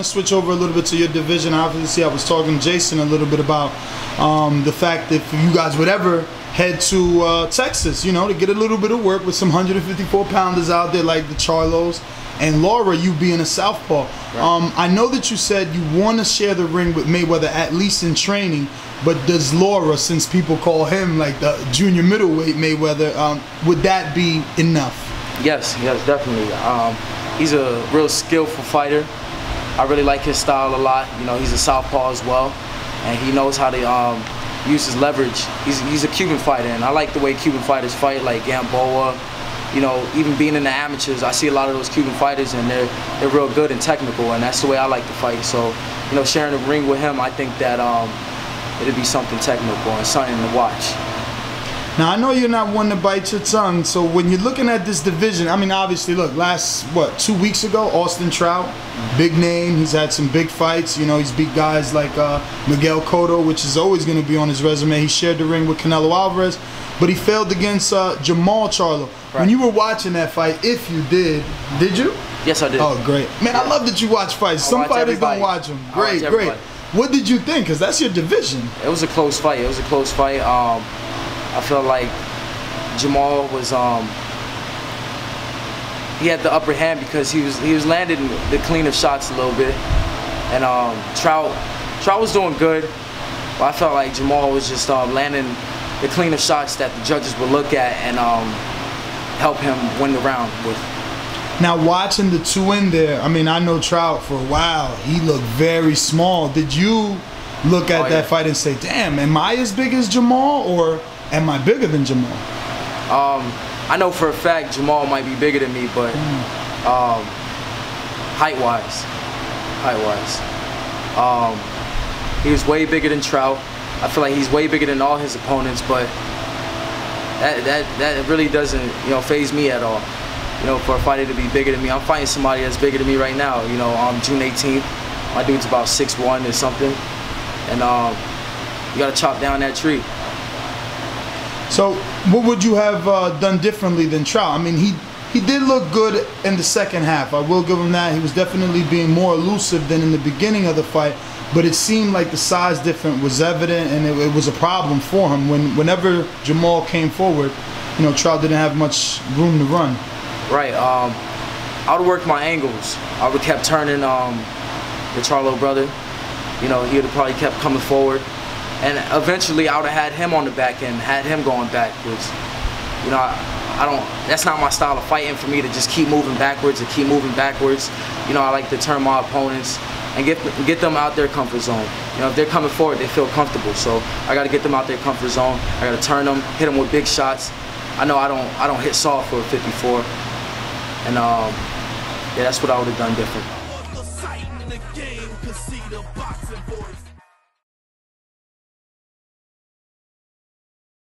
want to switch over a little bit to your division. Obviously, I was talking to Jason a little bit about the fact that if you guys would ever head to Texas, you know, to get a little bit of work with some 154-pounders out there like the Charlos and Laura, you being a southpaw. Right. I know that you said you want to share the ring with Mayweather, at least in training, but does Laura, since people call him like the junior middleweight Mayweather, would that be enough? Yes, yes, definitely. He's a real skillful fighter. I really like his style a lot. You know, he's a southpaw as well, and he knows how to use his leverage. He's a Cuban fighter, and I like the way Cuban fighters fight, like Gamboa. You know, even being in the amateurs, I see a lot of those Cuban fighters, and they're real good and technical, and that's the way I like to fight. So, you know, sharing the ring with him, I think that it'll be something technical and something to watch. Now, I know you're not one to bite your tongue, so when you're looking at this division, I mean, obviously, look, last, what, 2 weeks ago, Austin Trout, big name. He's had some big fights. You know, he's beat guys like Miguel Cotto, which is always going to be on his resume. He shared the ring with Canelo Alvarez, but he failed against Jermall Charlo. Right. When you were watching that fight, if you did you? Yes, I did. Oh, great. Man, yeah. I love that you watch fights. Some fighters don't watch them. Great, great. What did you think? Because that's your division. It was a close fight. It was a close fight. I feel like Jermall was he had the upper hand because he was landing the cleaner shots a little bit, and Trout was doing good, but I felt like Jermall was just landing the cleaner shots that the judges would look at and help him win the round with. Now, watching the two in there, I mean, I know Trout for a while. He looked very small. Did you look at that fight and say, damn, am I as big as Jermall, or am I bigger than Jermall? I know for a fact Jermall might be bigger than me, but height-wise, he was way bigger than Trout. I feel like he's way bigger than all his opponents, but that really doesn't, you know, faze me at all. You know, for a fighter to be bigger than me, I'm fighting somebody that's bigger than me right now. You know, June 18th, my dude's about 6'1" or something, and you gotta chop down that tree. So what would you have done differently than Trout? I mean, he did look good in the second half. I will give him that. He was definitely being more elusive than in the beginning of the fight, but it seemed like the size difference was evident, and it was a problem for him. Whenever Jermall came forward, you know, Trout didn't have much room to run. Right. I would work my angles. I would kept turning the Charlo brother. You know, he would have probably kept coming forward. And eventually, I would have had him on the back end, had him going backwards. You know, I don't. That's not my style of fighting. For me to just keep moving backwards and keep moving backwards. You know, I like to turn my opponents and get them out their comfort zone. You know, if they're coming forward, they feel comfortable. So I got to get them out their comfort zone. I got to turn them, hit them with big shots. I know I don't hit soft for a 54. And yeah, that's what I would have done different.